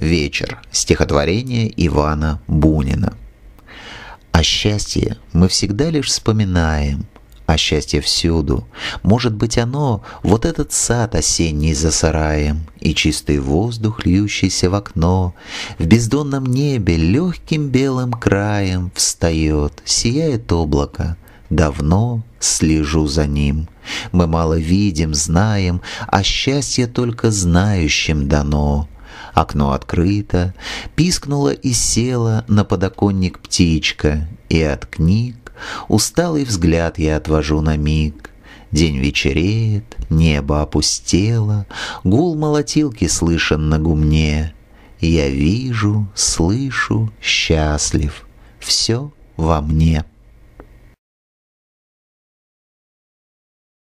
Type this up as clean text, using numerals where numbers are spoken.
вечер. Стихотворение Ивана Бунина. О счастье мы всегда лишь вспоминаем, а счастье всюду. Может быть оно, вот этот сад осенний за сараем, и чистый воздух, льющийся в окно, в бездонном небе легким белым краем встает, сияет облако. Давно слежу за ним. Мы мало видим, знаем, а счастье только знающим дано. Окно открыто, пискнула и села на подоконник птичка, и от книг усталый взгляд я отвожу на миг. День вечереет, небо опустело, гул молотилки слышен на гумне. Я вижу, слышу, счастлив, все во мне.